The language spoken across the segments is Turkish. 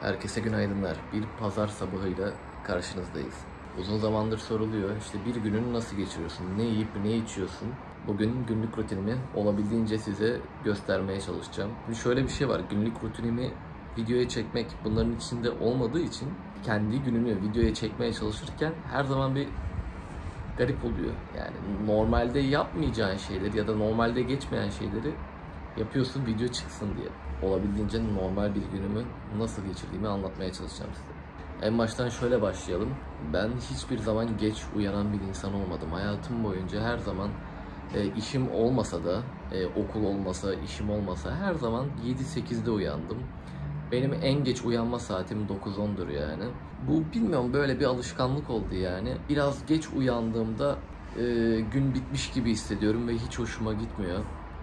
Herkese günaydınlar. Bir pazar sabahıyla karşınızdayız. Uzun zamandır soruluyor, işte bir gününü nasıl geçiriyorsun, ne yiyip ne içiyorsun? Bugün günlük rutinimi olabildiğince size göstermeye çalışacağım. Şimdi şöyle bir şey var, günlük rutinimi videoya çekmek bunların içinde olmadığı için kendi günümü videoya çekmeye çalışırken her zaman bir garip oluyor. Yani normalde yapmayacağın şeyleri ya da normalde geçmeyen şeyleri yapıyorsun video çıksın diye. Olabildiğince normal bir günümü nasıl geçirdiğimi anlatmaya çalışacağım size. En baştan şöyle başlayalım. Ben hiçbir zaman geç uyanan bir insan olmadım. Hayatım boyunca her zaman işim olmasa da, okul olmasa, işim olmasa her zaman 7-8'de uyandım. Benim en geç uyanma saatim 9-10'dur yani. Bu bilmiyorum, böyle bir alışkanlık oldu yani. Biraz geç uyandığımda gün bitmiş gibi hissediyorum ve hiç hoşuma gitmiyor.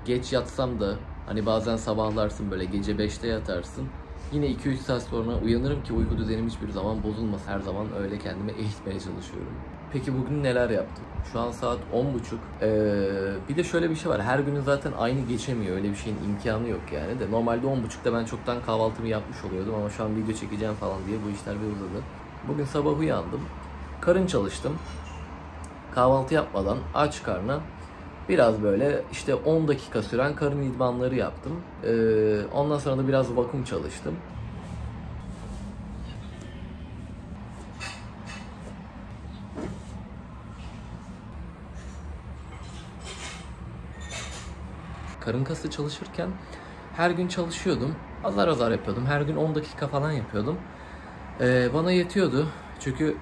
Geç yatsam da hani bazen sabahlarsın, böyle gece 5'te yatarsın. Yine 2-3 saat sonra uyanırım ki uyku düzenim hiçbir zaman bozulmaz. Her zaman öyle kendimi eğitmeye çalışıyorum. Peki bugün neler yaptım? Şu an saat 10.30. Bir de şöyle bir şey var. Her günü zaten aynı geçemiyor. Öyle bir şeyin imkanı yok yani de. Normalde 10.30'da ben çoktan kahvaltımı yapmış oluyordum ama şu an video çekeceğim falan diye bu işler bir uzadı. Bugün sabah uyandım. Karın çalıştım. Kahvaltı yapmadan aç karnına biraz böyle işte 10 dakika süren karın idmanları yaptım. Ondan sonra da biraz vakum çalıştım. Karın kası çalışırken her gün çalışıyordum. Azar azar yapıyordum. Her gün 10 dakika falan yapıyordum. Bana yetiyordu. Çünkü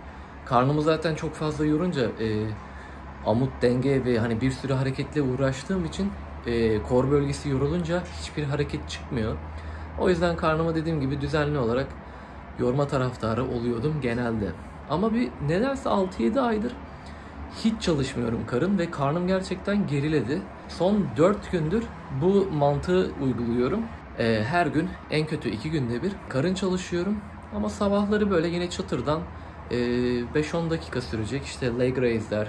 karnımı zaten çok fazla yorunca amut, denge ve hani bir sürü hareketle uğraştığım için kor bölgesi yorulunca hiçbir hareket çıkmıyor. O yüzden karnıma dediğim gibi düzenli olarak yorma taraftarı oluyordum genelde. Ama bir nedense 6-7 aydır hiç çalışmıyorum karın ve karnım gerçekten geriledi. Son 4 gündür bu mantığı uyguluyorum. Her gün en kötü 2 günde bir karın çalışıyorum ama sabahları böyle yine çatırdan 5-10 dakika sürecek işte leg raise'ler,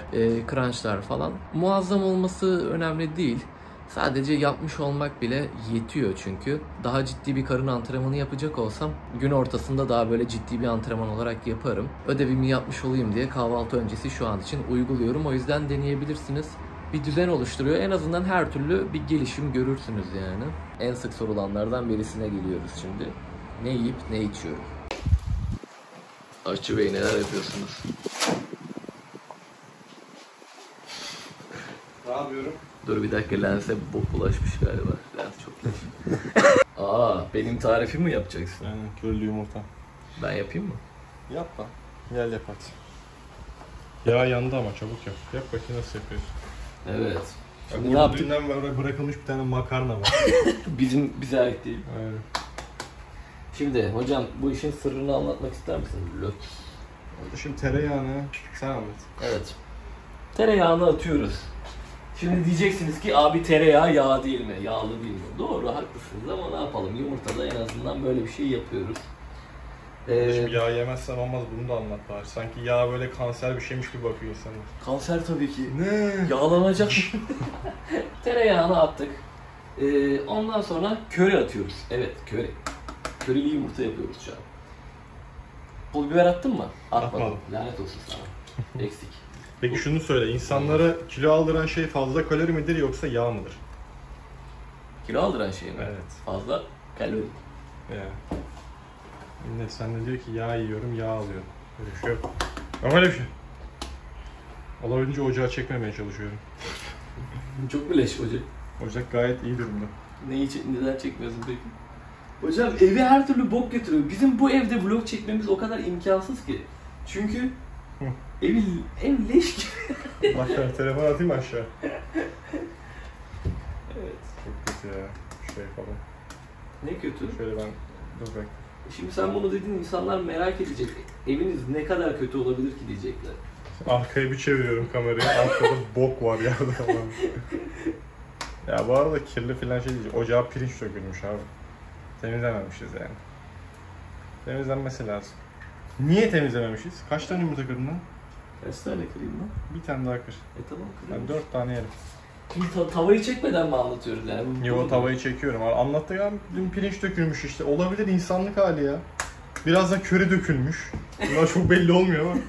crunch'lar falan. Muazzam olması önemli değil. Sadece yapmış olmak bile yetiyor çünkü. Daha ciddi bir karın antrenmanı yapacak olsam gün ortasında daha böyle ciddi bir antrenman olarak yaparım. Ödevimi yapmış olayım diye kahvaltı öncesi şu an için uyguluyorum. O yüzden deneyebilirsiniz. Bir düzen oluşturuyor. En azından her türlü bir gelişim görürsünüz yani. En sık sorulanlardan birisine geliyoruz şimdi. Ne yiyip ne içiyorum? Aşçı Bey, neler yapıyorsunuz? Ne yapıyorum? Dur bir dakika, lense bok bulaşmış galiba. Lens çok leş. Benim tarifimi mi yapacaksın? Aynen, köylü yumurta. Ben yapayım mı? Yap lan. Gel yap hadi. Ya yandı ama çabuk yap. Yap bakayım nasıl yapıyorsun. Evet. Şimdi ne yaptık? Dünden beri bırakılmış bir tane makarna var. Bize ait değil. Aynen. Şimdi hocam, bu işin sırrını anlatmak ister misin? Lütfen. Şimdi tereyağını sen anlat. Evet. Tereyağını atıyoruz. Şimdi diyeceksiniz ki abi tereyağı yağ değil mi? Yağlı değil mi? Doğru, haklısınız ama ne yapalım? Yumurtada en azından böyle bir şey yapıyoruz. Şimdi yağ yemezsen olmaz, bunu da anlat bari. Sanki yağ böyle kanser bir şeymiş gibi bakıyor sana. Kanser tabii ki. Ne? Yağlanacak. Tereyağını attık. Ondan sonra köri atıyoruz. Evet, köri. Köreli yumurta yapıyoruz şu an. Pul biber attın mı? Atmadım. Lanet olsun sana. Eksik. Peki şunu söyle, insanlara kilo aldıran şey fazla kalori midir yoksa yağ mıdır? Kilo aldıran şey mi? Evet. Fazla kalori. Ya. Millet sen de diyor ki yağ yiyorum, yağ alıyorum. Öyle bir şey yok. Ama öyle bir şey. Olabildiğince ocağı çekmemeye çalışıyorum. Çok mu leş ocak? Ocak gayet iyi durumda. Neden çekmiyorsun peki? Hocam evi her türlü bok götürüyor. Bizim bu evde vlog çekmemiz o kadar imkansız ki. Çünkü ev leş gibi. Aşağı telefon atayım aşağı. Evet. Çok kötü ya. Şey falan. Ne kötü? Şöyle ben dur bak. Şimdi sen bunu dedin, insanlar merak edecek. Eviniz ne kadar kötü olabilir ki diyecekler. Arkayı bir çeviriyorum kamerayı. Arkada bok var yerde falan. Ya bu arada kirli filan şey diyecek. Ocağa pirinç dökülmüş abi. Temizlememişiz yani. Temizlenmesi lazım. Niye temizlememişiz? Kaç tane yumurta kırdın lan? Kaç tane kırayım lan? Bir tane daha kır. Tamam kırayım. Yani 4 tane yerim. Tavayı çekmeden mi anlatıyoruz yani? Yo, tavayı çekiyorum. Anlattık abi, dün pirinç dökülmüş işte. Olabilir, insanlık hali ya. Biraz da köri dökülmüş. Bunlar çok belli olmuyor ama.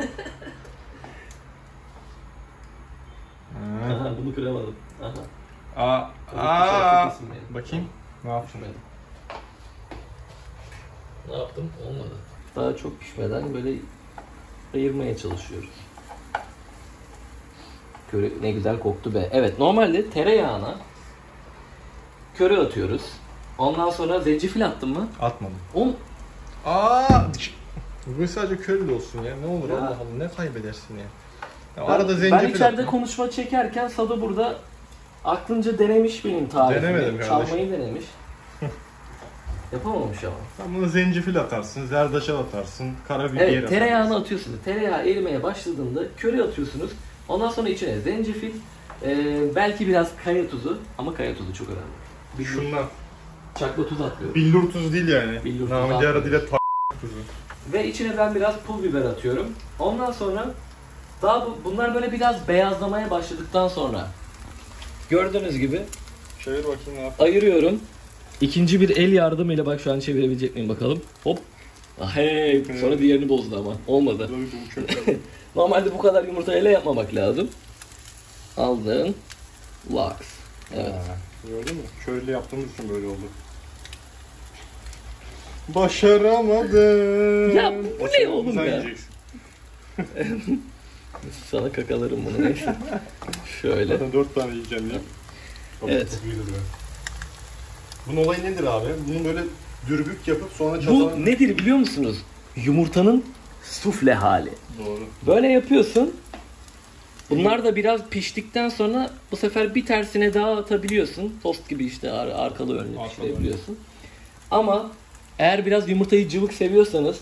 Aha, bunu kıramadım. Aha. Aa. Bakayım. Ne yaptım? Ne yaptım? Olmadı. Daha çok pişmeden böyle ayırmaya çalışıyoruz. Köri ne güzel koktu be. Evet, normalde tereyağına köri atıyoruz. Ondan sonra zencefil attın mı? Atmadım. Aa! Bu sadece köri de olsun ya. Ne olur ya. Allah Allah, ne kaybedersin ya. Ya ben, arada zencefil. Ben içeride konuşma çekerken Sado burada aklınca denemiş benim tarifimi. Denemedim kardeşim. Çalmayı denemiş. Yapamamış ama. Sen buna zencefil atarsın, zerdeçal atarsın, karabiber atarsın. Evet, tereyağını atarsın. Atıyorsunuz. Tereyağı erimeye başladığında köri atıyorsunuz. Ondan sonra içine zencefil, belki biraz kaya tuzu, ama kaya tuzu çok önemli. Billur. Şundan. Çakla tuz atıyoruz. Billur tuzu değil yani. Billur tuzu dile tuzu. Ve içine ben biraz pul biber atıyorum. Ondan sonra daha bunlar böyle biraz beyazlamaya başladıktan sonra gördüğünüz gibi çevir bakayım ne yapayım. Ayırıyorum. İkinci bir el yardımıyla bak şu an çevirebilecek miyim bakalım. Hop. Hey, sonra diğerini bozdu ama. Olmadı. Normalde bu kadar yumurtayla yapmamak lazım. Aldın. Laks. Evet. Ha, gördün mü? Köylü yaptığımız için böyle oldu. Başaramadım. Ya bu ne oğlum ya? Sana kakalarım bunu. Neyse. Şöyle. Zaten 4 tane yiyeceğim ya. Evet. Bunun olayı nedir abi? Bunu böyle dürbük yapıp sonra çalan... Bu nedir biliyor musunuz? Yumurtanın sufle hali. Doğru. Böyle yapıyorsun. Bunlar da biraz piştikten sonra bu sefer bir tersine daha atabiliyorsun. Tost gibi işte arkalı önlü pişirebiliyorsun. Ama eğer biraz yumurtayı cıvık seviyorsanız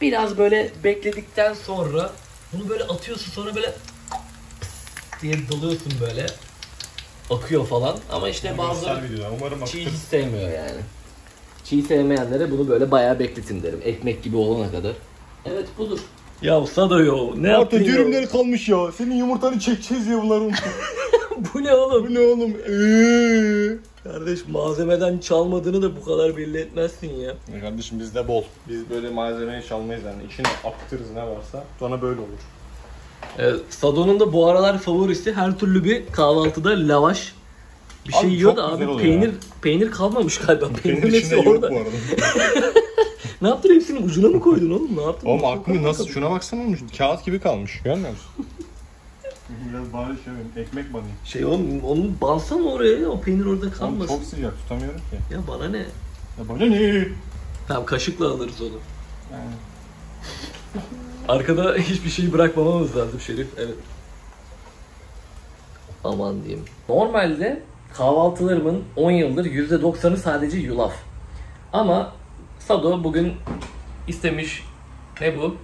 biraz böyle bekledikten sonra bunu böyle atıyorsun, sonra böyle diye dalıyorsun böyle. Akıyor falan ama işte bazıları çiğ hiç sevmiyor yani. Çiğ sevmeyenlere bunu böyle bayağı bekletin derim. Ekmek gibi olana kadar. Evet budur. Ya Sado yo ne yaptın ya? Dürümleri kalmış ya. Senin yumurtanı çekeceğiz ya bunları unuttum. Bu ne oğlum? Bu ne oğlum? Kardeş malzemeden çalmadığını da bu kadar belli etmezsin ya. Ya kardeşim bizde bol. Biz böyle malzemeyi çalmayız yani. İçine aktırız ne varsa. Sonra böyle olur. Sado'nun da bu aralar favorisi her türlü bir kahvaltıda lavaş bir şey yiyor da abi peynir ya. Peynir kalmamış galiba. Peynir hepsi orada. Ne yaptın hepsinin ucuna mı koydun oğlum? Ne yaptın? Oğlum aklım nasıl? Şuna baksana olmuş. Kağıt gibi kalmış. Görmüyor musun? Biraz bari şey ekmek banayım. Şey oğlum onu bansana oraya ya. O peynir orada kalmasın. Çok sıcak tutamıyorum ki. Ya bana ne? Ya bana ne? Tamam kaşıkla alırız onu. Yani. Arkada hiçbir şey bırakmamamız lazım Şerif, evet. Aman diyeyim. Normalde kahvaltılarımın 10 yıldır %90'ı sadece yulaf. Ama Sado bugün istemiş, ne bu?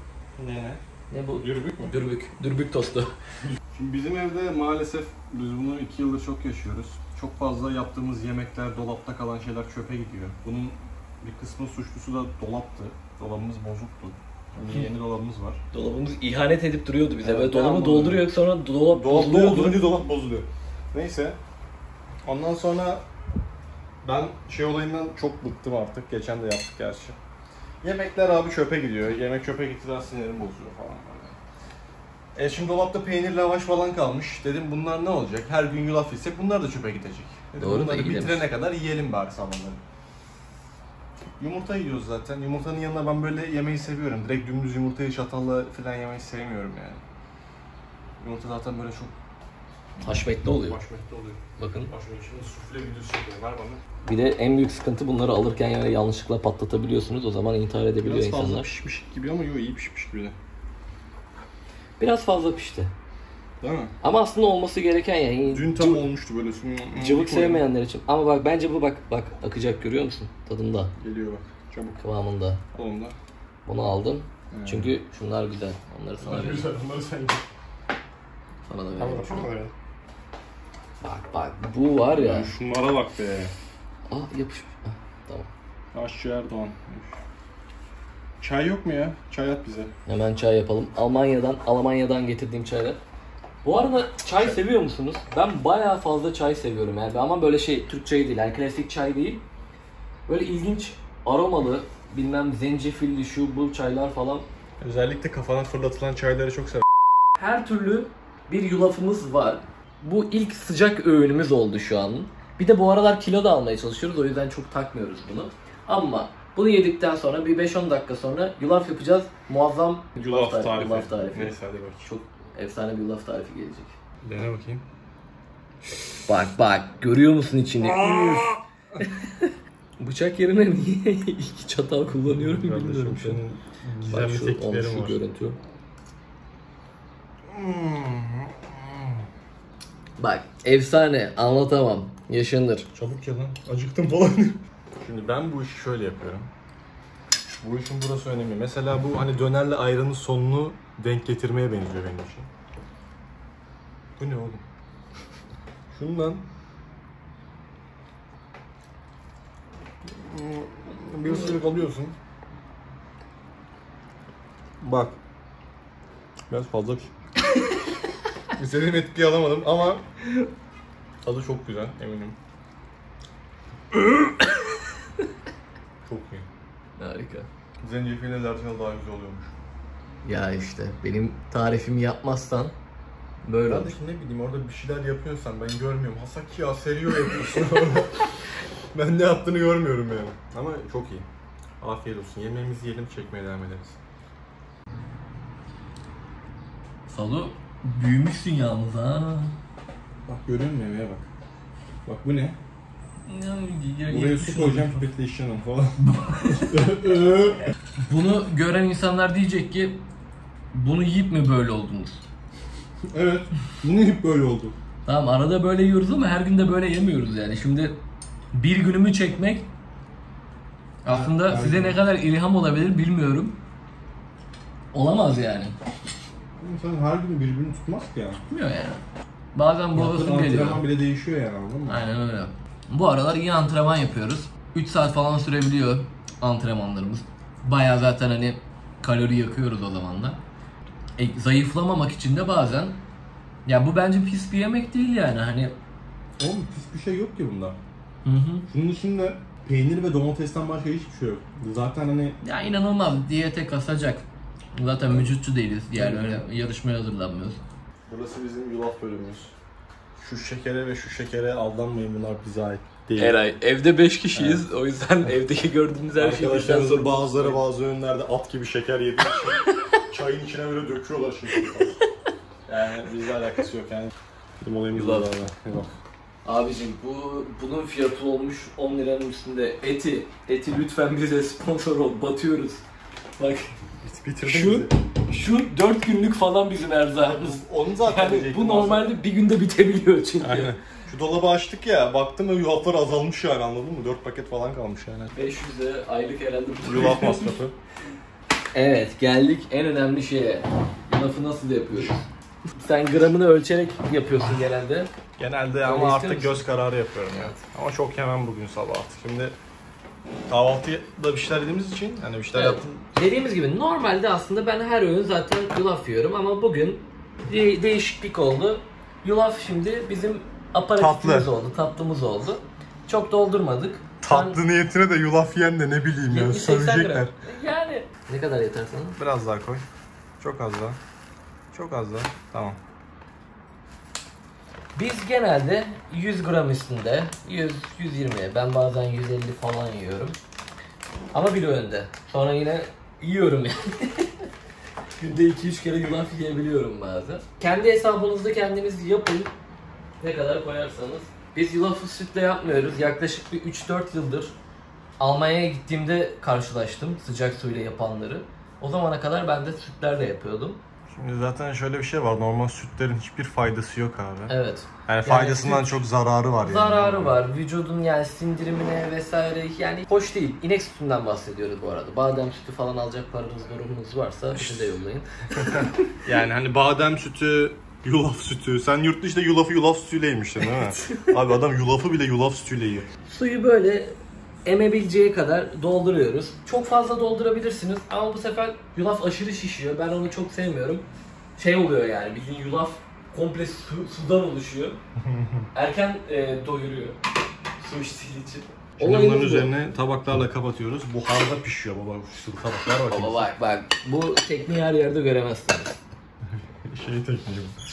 Ne bu? Dürbük mü? Dürbük. Dürbük tostu. Şimdi bizim evde maalesef biz bunu 2 yıldır çok yaşıyoruz. Çok fazla yaptığımız yemekler, dolapta kalan şeyler çöpe gidiyor. Bunun bir kısmı suçlusu da dolaptı. Dolabımız bozuktu. Yeni dolabımız var. Dolabımız ihanet edip duruyordu bize. Evet, böyle dolabı dolduruyor sonra dolap bozuluyor. Neyse. Ondan sonra ben şey olayından çok bıktım artık. Geçen de yaptık gerçi. Yemekler abi çöpe gidiyor. Yemek çöpe gittiğinde sinirim bozuyor falan. Şimdi dolapta peynir, lavaş falan kalmış. Dedim bunlar ne olacak? Her gün yulaf yesek bunlar da çöpe gidecek. Dedim, doğru, bunları bitirene kadar yiyelim bari sabahları. Yumurta yiyoruz zaten. Yumurtanın yanına ben böyle yemeği seviyorum. Direkt dümdüz yumurtayı çatalla falan yemeyi sevmiyorum yani. Yumurta zaten böyle çok... Haşmetli oluyor. Haşmetli oluyor. Bakın. Haşmetli şimdi sufle videosu çekiyor. Ver bana. Bir de en büyük sıkıntı bunları alırken yani yanlışlıkla patlatabiliyorsunuz. O zaman intihar edebiliyor biraz insanlar. Biraz fazla pişmiş gibi ama yo, iyi pişmiş gibi de. Biraz fazla pişti. Değil mi? Ama aslında olması gereken yani. Dün tam olmuştu böyle. Cıvık sevmeyenler için. Ama bak bence bu bak akacak görüyor musun? Tadında. Geliyor bak. Çabuk. Kıvamında. Kıvamında. Bunu aldım. Evet. Çünkü şunlar güzel. Onları sana vereyim. Güzel. Onları sen git. Sana da vereyim. Tamam. Bak bu var ya. Yani şunlara bak be. Ah yapışmış. Ah, tamam. Aşçı Erdoğan. Çay yok mu ya? Çay at bize. Hemen çay yapalım. Almanya'dan getirdiğim çaylar. Bu arada çay seviyor musunuz? Ben bayağı fazla çay seviyorum yani ama böyle şey Türk çayı değil, yani klasik çay değil. Böyle ilginç aromalı, bilmem zencefilli şu bu çaylar falan. Özellikle kafadan fırlatılan çayları çok sever. Her türlü bir yulafımız var. Bu ilk sıcak öğünümüz oldu şu an. Bir de bu aralar kilo da almaya çalışıyoruz, o yüzden çok takmıyoruz bunu. Ama bunu yedikten sonra bir 5-10 dakika sonra yulaf yapacağız. Muazzam yulaf tarifi. Neyse hadi bak. Çok efsane bir yulaf tarifi gelecek. Dene bakayım. Bak bak, görüyor musun içini? Bıçak yerine niye iki çatal kullanıyorum bilmiyorum şu an. Bak şu görüntü. Bak efsane, anlatamam, yaşanır. Çabuk ya lan, acıktım falan. Şimdi ben bu işi şöyle yapıyorum. Bu işin burası önemli. Mesela bu hani dönerle ayranın sonunu denk getirmeye benziyor benim için. Bu ne oğlum? Şundan bir ısırık alıyorsun. Bak. Biraz fazla İstediğim etkiyi alamadım ama tadı çok güzel, eminim. Çok iyi. Harika. Zencefille zerdeçal daha güzel oluyormuş. Ya işte benim tarifimi yapmazsan böyle olur. Kardeşim ne bileyim, orada bir şeyler yapıyorsan ben görmüyorum. Hasaki ya seriyor yapıyorsun orada. Ben ne yaptığını görmüyorum yani. Ama çok iyi. Afiyet olsun. Yemeğimizi yiyelim, çekmeye devam ederiz. Sado, büyümüşsün yalnız ha. Bak görüyor musun yemeğe bak. Bak bu ne? Buraya su koyacağım, pipetle işlemem falan. Bunu gören insanlar diyecek ki bunu yiyip mi böyle oldunuz? Evet, bunu yiyip böyle oldu. Tamam, arada böyle yiyoruz ama her gün de böyle yemiyoruz yani. Şimdi bir günümü çekmek aslında evet, size ne kadar ilham olabilir bilmiyorum. Olamaz yani. İnsan her gün birbirini tutmaz ki ya. Tutmuyor yani. Bazen bu havasım geliyor. Antrenman bile değişiyor yani, anladın mı? Aynen öyle. Bu aralar iyi antrenman yapıyoruz. 3 saat falan sürebiliyor antrenmanlarımız. Bayağı zaten hani kalori yakıyoruz o zaman da. Zayıflamamak için de bazen. Ya bu bence pis bir yemek değil yani hani. Oğlum pis bir şey yok ki bunda. Hı hı. Şunun içinde peynir ve domatesten başka hiçbir şey yok. Zaten hani. Ya inanılmaz diyete kasacak. Zaten vücutçu değiliz yani, öyle yarışmaya hazırlanmıyoruz. Burası bizim yulaf bölümümüz. Şu şekere ve şu şekere aldanmayın, bunlar bize ait değil. Her ay evde 5 kişiyiz, evet. O yüzden evet. Evdeki gördüğünüz her şeyi bizden bazıları bazı öğünlerde at gibi şeker yediği için çayın içine böyle döküyorlar şimdi. Yani bizle alakası yok yani. Bizim olayımız var abi. Abicim bunun fiyatı olmuş 10 liranın üstünde. Eti lütfen bize sponsor ol, batıyoruz. Bak. Şu 4 günlük falan bizim erzağımız. Onu zaten yani bu normalde aslında bir günde bitebiliyor çünkü. Aynen. Şu dolabı açtık ya, baktım ve yulaflar azalmış yani, anladın mı? 4 paket falan kalmış yani. 500'e aylık herhalde bu yulaf masrafı. Evet, geldik en önemli şeye. Yulafı nasıl yapıyoruz? Sen gramını ölçerek yapıyorsun genelde. Genelde ama öyle artık göz kararı yapıyorum evet. Yani. Ama çok yemem bugün sabah artık. Şimdi kahvaltıda bir şeyler yediğimiz için yani bir şeyler evet. Yaptım. Dediğimiz gibi normalde aslında ben her öğün zaten yulaf yiyorum ama bugün değişiklik oldu. Yulaf şimdi bizim aparatifimiz oldu, tatlımız oldu. Çok doldurmadık. Tatlı niyetine de yulaf yiyen de ne bileyim ya, söyleyecekler. Yani ne kadar yeter sana? Biraz daha koy. Çok az daha. Çok az daha. Tamam. Biz genelde 100 gram üstünde, 100-120, ben bazen 150 falan yiyorum. Ama bir önde. Sonra yine yiyorum yani. Günde 2-3 kere yulaf yiyebiliyorum bazen. Kendi hesabınızda kendiniz yapın. Ne kadar koyarsanız. Biz yulafı sütle yapmıyoruz. Yaklaşık bir 3-4 yıldır Almanya'ya gittiğimde karşılaştım sıcak suyla yapanları. O zamana kadar ben de sütlerle yapıyordum. Şimdi zaten şöyle bir şey var, normal sütlerin hiçbir faydası yok abi. Evet. Yani faydasından yani çok zararı var yani. Zararı var, vücudun yani sindirimine vesaire yani hoş değil. İnek sütünden bahsediyoruz bu arada. Badem sütü falan alacak paranız, durumunuz varsa şimdi de yollayın. Yani hani badem sütü, yulaf sütü. Sen yurtta işte yulafı yulaf sütüyle yemiştin evet. Ha? Abi adam yulafı bile yulaf sütüyle yiyor. Suyu böyle emebileceği kadar dolduruyoruz. Çok fazla doldurabilirsiniz ama bu sefer yulaf aşırı şişiyor. Ben onu çok sevmiyorum. Şey oluyor yani, bildiğin yulaf komple sudan oluşuyor. Erken doyuruyor su içtiği için. Şimdi bunların üzerine tabaklarla kapatıyoruz. Buharda pişiyor baba. Şu tabaklar bakayım. Baba bak bu tekniği her yerde göremezsiniz. Şey tekniği bu.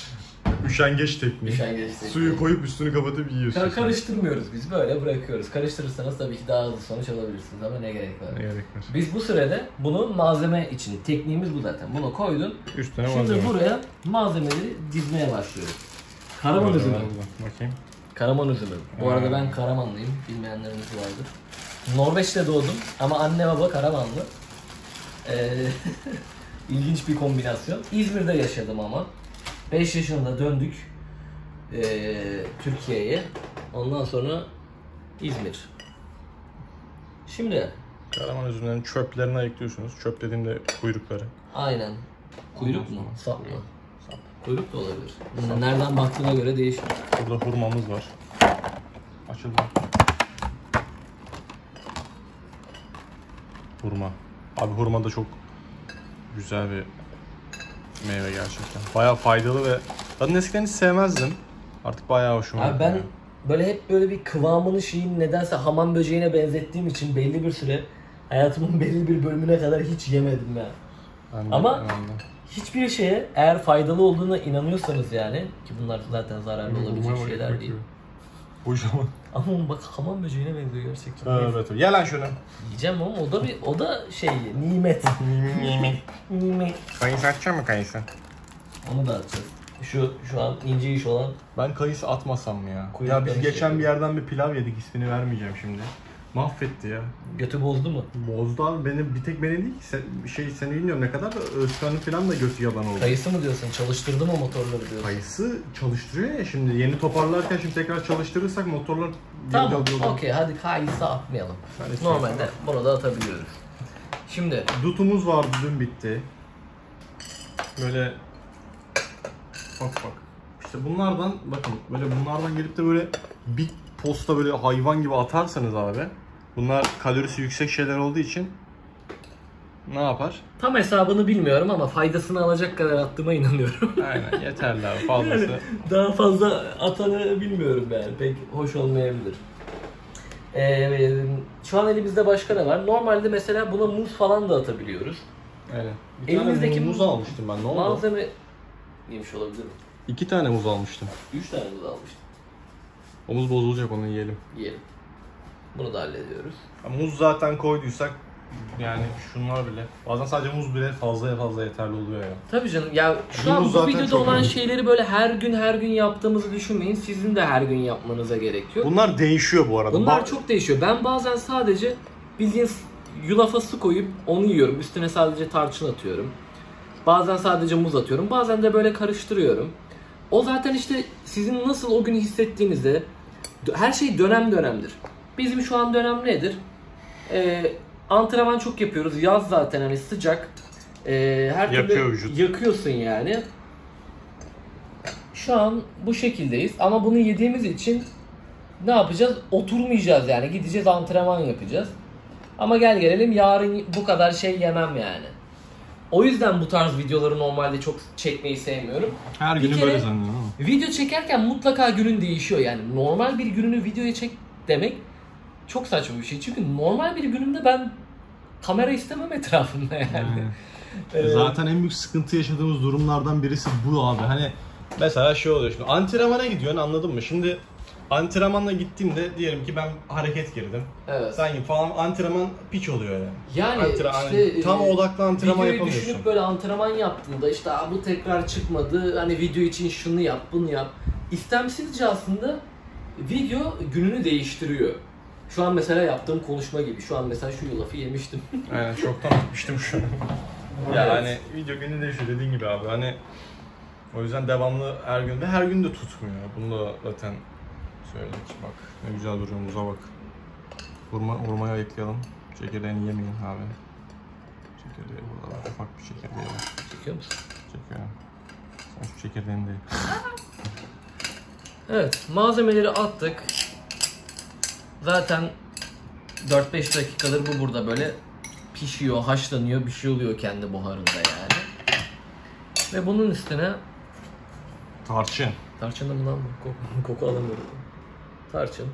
Üşengeç tekniği. Suyu koyup üstünü kapatıp yiyorsun. Karıştırmıyoruz biz, böyle bırakıyoruz. Karıştırırsanız tabii ki daha hızlı sonuç alabilirsiniz ama ne gerek var? Ne gerek var? Biz bu sürede bunu malzeme için, tekniğimiz bu zaten. Bunu koydun. Üstüne şimdi malzeme. Buraya malzemeleri dizmeye başlıyoruz. Karaman üzümü. Bakayım. Karaman üzümü. Bu arada ben Karamanlıyım. Bilmeyenlerimiz vardır. Norveç'te doğdum ama anne baba Karamanlı. İlginç bir kombinasyon. İzmir'de yaşadım ama. 5 yaşında döndük Türkiye'ye. Ondan sonra İzmir. Şimdi Karaman üzümlerinin çöplerini ayıklıyorsunuz. Çöp dediğimde kuyrukları. Aynen. Kuyruk mu? Sap mı? Kuyruk da olabilir. Sap. Nereden baktığına göre değişir. Burada hurmamız var. Açıldı. Hurma. Abi hurma da çok güzel bir meyve gerçekten. Bayağı faydalı ve zaten eskiden hiç sevmezdim. Artık bayağı hoşuma gidiyor. Abi ben böyle hep böyle bir kıvamını şeyin nedense hamam böceğine benzettiğim için belli bir süre hayatımın belli bir bölümüne kadar hiç yemedim ben. Ama hiçbir şeye eğer faydalı olduğuna inanıyorsanız yani ki bunlar zaten zararlı olabilecek şeyler değil. Kocaman. Ama bak hamam böceğine benziyor gerçekten. Evet. Ye lan şunu. Yiyeceğim ama o da şey nimet. Nimet. Kayısı atacak mı kayısı? Onu da atacağız. Şu an ince iş olan. Ben kayısı atmasam mı ya? Kuyrukları ya biz geçen bir yerden bir pilav yedik, ismini vermeyeceğim şimdi. Mahvetti ya. Götü bozdu mu? Bozdu abi. Benim, bir tek beni değil ki. Seni bilmiyorum ne kadar da Özkan'ın falan da götü yalan oldu. Kayısı mı diyorsun? Çalıştırdı mı motorları diyorsun? Kayısı çalıştırıyor ya şimdi. Yeni toparlarken şimdi tekrar çalıştırırsak motorlar... Tamam. Okey. Hadi kayısı atmayalım. Normalde bunu da atabiliyoruz. Şimdi... Dutumuz vardı. Dün bitti. Böyle... Bak. İşte bunlardan... Bakın. Böyle bunlardan gelip de böyle... Bir posta böyle hayvan gibi atarsanız abi... Bunlar kalorisi yüksek şeyler olduğu için ne yapar? Tam hesabını bilmiyorum ama faydasını alacak kadar attığıma inanıyorum. Aynen yeterli abi fazlası. Yani daha fazla atanı bilmiyorum yani pek hoş olmayabilir. Şu an elimizde başka ne var? Normalde mesela buna muz falan da atabiliyoruz. Aynen. Elimizdeki muz almıştım ben, ne oldu? Malzeme yemiş olabilir mi? 2 tane muz almıştım. 3 tane muz almıştım. O muz bozulacak, onu yiyelim. Yiyelim. Bunu da hallediyoruz. Ya, muz zaten koyduysak yani şunlar bile bazen sadece muz bile fazla yeterli oluyor ya. Tabii canım ya şu an bu videoda olan şeyleri böyle her gün yaptığımızı düşünmeyin. Sizin de her gün yapmanıza gerek yok. Bunlar değişiyor bu arada. Bunlar çok değişiyor. Ben bazen sadece bildiğiniz yulafa su koyup onu yiyorum. Üstüne sadece tarçın atıyorum. Bazen sadece muz atıyorum. Bazen de böyle karıştırıyorum. O zaten işte sizin nasıl o günü hissettiğinizde her şey dönem dönemdir. Bizim şu an dönem nedir? Antrenman çok yapıyoruz. Yaz zaten hani sıcak. Her türlü yakıyorsun yani. Şu an bu şekildeyiz ama bunu yediğimiz için ne yapacağız? Oturmayacağız yani. Gideceğiz antrenman yapacağız. Ama gel gelelim yarın bu kadar şey yemem yani. O yüzden bu tarz videoları normalde çok çekmeyi sevmiyorum. Her günü böyle zannediyorum ama. Video çekerken mutlaka günün değişiyor yani. Normal bir gününü videoya çek demek çok saçma bir şey. Çünkü normal bir günümde ben kamera istemem etrafımda yani. Zaten en büyük sıkıntı yaşadığımız durumlardan birisi bu abi. Hani mesela şey oluyor şimdi antrenmana gidiyorsun, anladın mı? Şimdi antrenmanla gittiğimde diyelim ki ben hareket girdim. Evet. Sanki falan antrenman piç oluyor yani. İşte tam odaklı antrenman yapamıyorsun. Düşünüp böyle antrenman yaptığında işte bu tekrar çıkmadı. Hani video için şunu yap, bunu yap. İstemsizce aslında video gününü değiştiriyor. Şu an mesela yaptığım konuşma gibi. Şu an mesela şu yulafı yemiştim. Aynen çoktan atmıştım şu. Yani evet. Hani video günü değişiyor dediğin gibi abi. Hani o yüzden devamlı her gün ve her gün de tutmuyor. Bunu da zaten söyledik. Bak ne güzel duruyor muza bak. Hurmayı ayıklayalım. Çekirdeğini yemeyin abi. Çekirdeği burada var. Ufak bir çekirdeği var. Çekiyor musun? Çekiyorum. Sen şu çekirdeğini de yık. Evet, malzemeleri attık. Zaten 4-5 dakikadır bu burada böyle pişiyor, haşlanıyor, bir şey oluyor kendi buharında yani. Ve bunun üstüne... Tarçın. Tarçın da mı lan? Koku alamıyorum. Tarçın.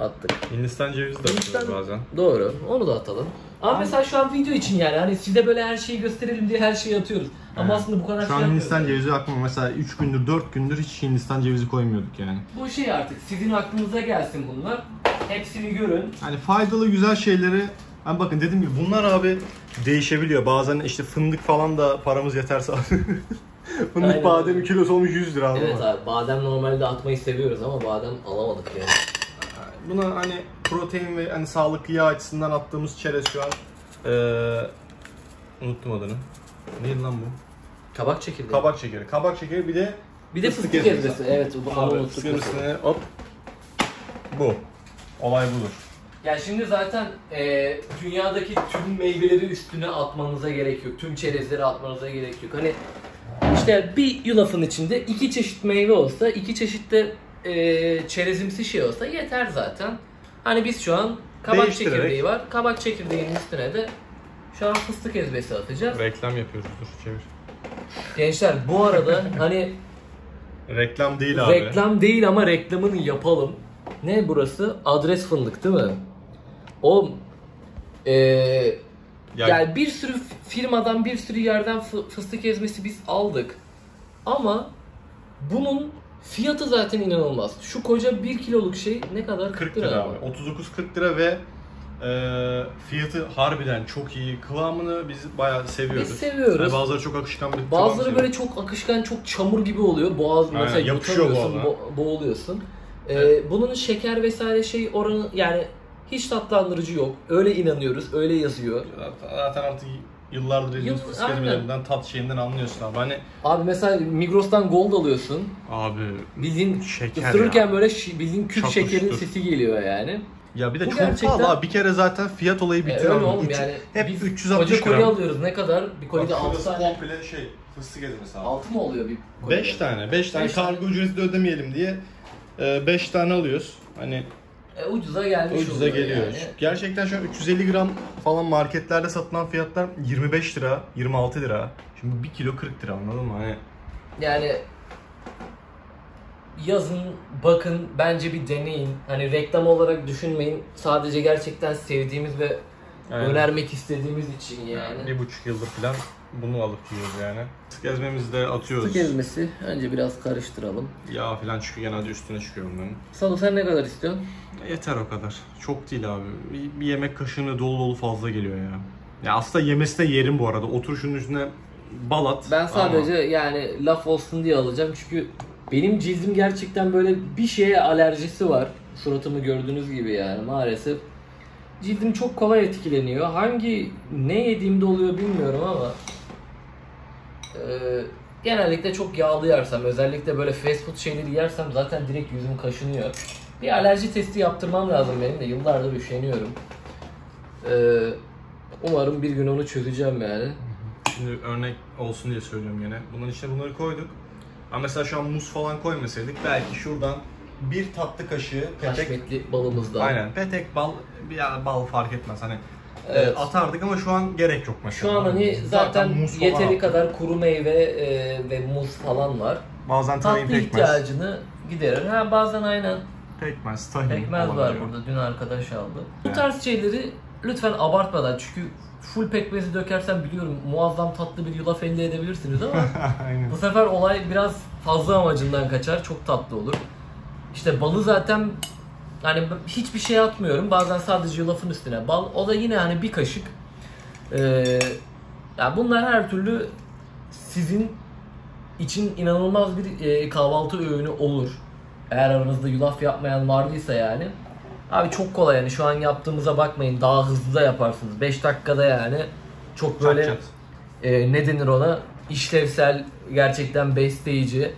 attık. Hindistan cevizi de atıyoruz bazen. Doğru. Onu da atalım. Ama mesela şu an video için yani hani size böyle her şeyi gösterelim diye her şeyi atıyoruz. Ama aslında bu kadar şu an Hindistan cevizi aklıma mesela 3 gündür 4 gündür hiç Hindistan cevizi koymuyorduk yani. Bu şey artık sizin aklınıza gelsin bunlar. Hepsini görün. Hani faydalı güzel şeyleri ben bakın dediğim gibi bunlar abi değişebiliyor. Bazen işte fındık falan da paramız yeterse fındık aynen. Badem kilosu olmuş 100 lira. Evet abi badem normalde atmayı seviyoruz ama badem alamadık yani. Buna hani protein ve hani sağlıklı yağ açısından attığımız çerez şu an. Unuttum adını. Neydi lan bu? Kabak çekirdeği. Kabak çekirdeği. Kabak çekirdeği bir de fıstık ezmesi. Evet bu abi fıstık ezmesine hop. Bu. Olay budur. Ya şimdi zaten dünyadaki tüm meyveleri üstüne atmanıza gerek yok. Tüm çerezleri atmanıza gerek yok. Hani işte bir yulafın içinde 2 çeşit meyve olsa, 2 çeşit de çerezimsi şey olsa yeter zaten. Hani biz şu an kabak çekirdeği var. Kabak çekirdeğinin üstüne de şu an fıstık ezmesi atacağız. Reklam yapıyoruz. Dur çevir. Gençler bu arada hani reklam değil abi. Reklam değil ama reklamını yapalım. Ne burası? Adres fındık değil mi? O yani bir sürü firmadan bir sürü yerden fıstık ezmesi biz aldık. Ama bunun fiyatı zaten inanılmaz. Şu koca 1 kiloluk şey ne kadar? 40 lira abi. 39-40 lira ve fiyatı harbiden çok iyi. Kıvamını biz bayağı seviyoruz. Biz seviyoruz. Yani bazıları çok akışkan bir bazıları böyle çok akışkan, çok çamur gibi oluyor. Boğaz mesela yutamıyorsun, boğuluyorsun. Evet. Bunun şeker vesaire şey oranı yani hiç tatlandırıcı yok. Öyle inanıyoruz, öyle yazıyor. Zaten artık yıllardır yediğimiz fıstık ezmelerinden tat şeyinden anlıyorsun abi. Hani abi mesela Migros'tan Gold alıyorsun. Abi bildiğin ısırırken ya. Böyle bildiğin küp şekerin sesi geliyor yani. Ya bir de bu çok gerçekten pahalı abi. Bir kere zaten fiyat olayı bitirelim. Yani hep biz 360 koca koli alıyoruz. Ne kadar? Bir kolide 6 tane komple şey fıstık ezmesi abi. 6 mı oluyor bir kolide? 5 tane kargo ücreti de ödemeyelim diye 5 tane alıyoruz. Hani ucuza gelmiş ucuza oluyor geliyoruz. Yani. Gerçekten şu an 350 gram falan marketlerde satılan fiyatlar 25 lira, 26 lira. Şimdi 1 kilo 40 lira anladın mı? Hani yani yazın bakın bence bir deneyin. Hani reklam olarak düşünmeyin. Sadece gerçekten sevdiğimiz ve aynen. Önermek istediğimiz için yani. 1,5 yıldır falan bunu alıp yiyoruz yani. Fıstık ezmemizi de atıyoruz. Fıstık ezmesi önce biraz karıştıralım. Yağ falan çıkıyor genelde üstüne çıkıyor bunların. Sado sen ne kadar istiyorsun? Yeter o kadar. Çok değil abi. Bir yemek kaşığını dolu fazla geliyor ya. Ya aslında yemesi de yerim bu arada. Otur şunun üstüne bal at. Ben sadece yani laf olsun diye alacağım çünkü benim cildim gerçekten böyle bir şeye alerjisi var. Suratımı gördüğünüz gibi yani maalesef. Cildim çok kolay etkileniyor. Hangi ne yediğimde oluyor bilmiyorum ama genellikle çok yağlı yersem, özellikle böyle fast food şeyleri yersem zaten direkt yüzüm kaşınıyor. Bir alerji testi yaptırmam lazım benim de. Yıllardır üşeniyorum. Umarım bir gün onu çözeceğim yani. Şimdi örnek olsun diye söylüyorum yine. Bunların içine bunları koyduk. Ama mesela şu an muz falan koymasaydık belki şuradan bir tatlı kaşığı petek kaşmetli balımızdan. Aynen. Petek bal ya bal fark etmez hani. Evet. Atardık ama şu an gerek yok mesela. Şu an hani zaten yeteri kadar kuru meyve ve muz falan var. Bazen tahin pekmez. Tatlı ihtiyacını giderir. Ha bazen aynen. Pekmez, tahin. Pekmez var burada. Dün arkadaş aldı. Bu tarz şeyleri lütfen abartmadan çünkü full pekmezi dökersen biliyorum muazzam tatlı bir yulaf elde edebilirsiniz ama bu sefer olay biraz fazla amacından kaçar. Çok tatlı olur. İşte balı zaten yani hiçbir şey atmıyorum. Bazen sadece yulafın üstüne bal. O da yine hani bir kaşık. Yani bunlar her türlü sizin için inanılmaz bir kahvaltı öğünü olur. Eğer aranızda yulaf yapmayan vardıysa yani. Abi çok kolay yani şu an yaptığımıza bakmayın. Daha hızlı da yaparsınız. 5 dakikada yani çok böyle ne denir ona işlevsel gerçekten besleyici.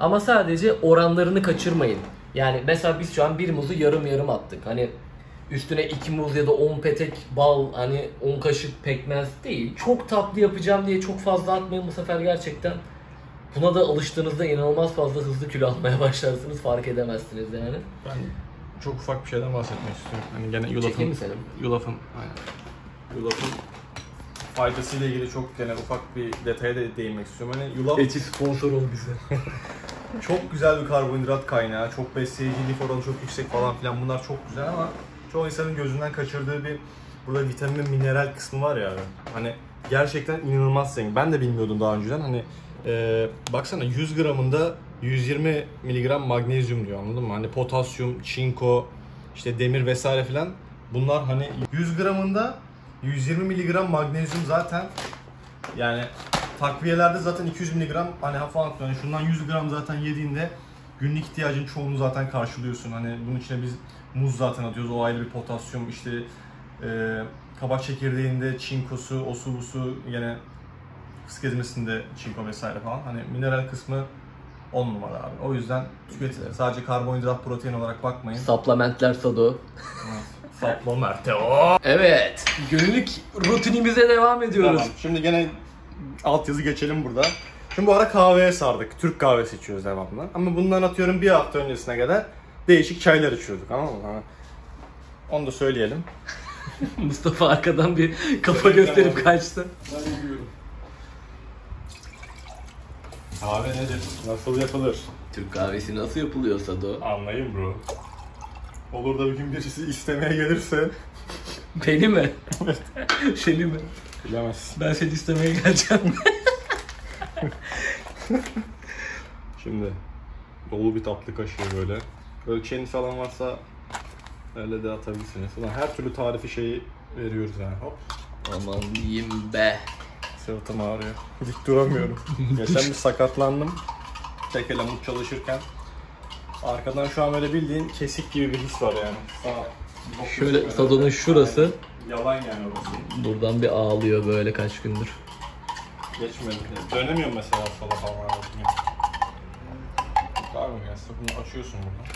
Ama sadece oranlarını kaçırmayın. Yani mesela biz şu an bir muzu yarım attık. Hani üstüne 2 muz ya da 10 petek bal, hani 10 kaşık pekmez değil. Çok tatlı yapacağım diye çok fazla atmayın bu sefer gerçekten. Buna da alıştığınızda inanılmaz fazla hızlı kilo almaya başlarsınız. Fark edemezsiniz yani. Ben çok ufak bir şeyden bahsetmek istiyorum. Hani gene yulafın faydasıyla ilgili çok gene ufak bir detaya da değinmek istiyorum. Hani yulaf... Eti sponsor ol bize. Çok güzel bir karbonhidrat kaynağı, çok besleyici, lif oranı çok yüksek falan filan, bunlar çok güzel ama çoğu insanın gözünden kaçırdığı bir burada vitamin ve mineral kısmı var yani. Hani gerçekten inanılmaz zengin. Ben de bilmiyordum daha önceden. Hani baksana 100 gramında 120 mg magnezyum diyor, anladın mı? Hani potasyum, çinko, işte demir vesaire filan. Bunlar hani 100 gramında 120 mg magnezyum zaten. Yani takviyelerde zaten 200 mg hani falan, yani şundan 100 gram zaten yediğinde günlük ihtiyacın çoğunu zaten karşılıyorsun. Hani bunun içine biz muz zaten atıyoruz. O ayrı bir potasyum, işte kabak çekirdeğinde çinkosu, osu busu, yine fısk ezmesinde çinko vesaire falan. Hani mineral kısmı 10 numara abi. O yüzden tüketin. Evet. Sadece karbonhidrat, protein olarak bakmayın. Supplementler Sado. Supplemente o. Evet. Günlük rutinimize devam ediyoruz. Tamam. Şimdi gene altyazı geçelim burada. Şimdi bu ara kahveye sardık. Türk kahvesi içiyoruz devamlı. Ama bundan atıyorum bir hafta öncesine kadar değişik çaylar içiyorduk. Anladın mı? Onu da söyleyelim. Mustafa arkadan bir kafa gösterip kaçtı. Ben gidiyorum. Kahve nedir? Nasıl yapılır? Türk kahvesi nasıl yapılıyor Sado? Anlayın bro. Olur da bir gün birisi istemeye gelirse... Beni mi? Evet. Seni mi? Bilemezsin. Ben seni istemeye geleceğim. Şimdi dolu bir tatlı kaşığı böyle. Ölçeğiniz falan varsa öyle de atabilirsiniz. Ulan her türlü tarifi şeyi veriyoruz yani. Hop. Aman yiyeyim be. Sırtım ağrıyor. Dik duramıyorum. Geçen bir sakatlandım. Tek ele mut çalışırken. Arkadan şu an böyle bildiğin kesik gibi bir his var yani. Sağ. Şöyle Sado'nun şurası. Yani, yalan yani orası. Buradan bir ağlıyor böyle kaç gündür. Geçmedim. Dönemiyorum mesela sola falan. Tamam ya, bunu açıyorsun buradan.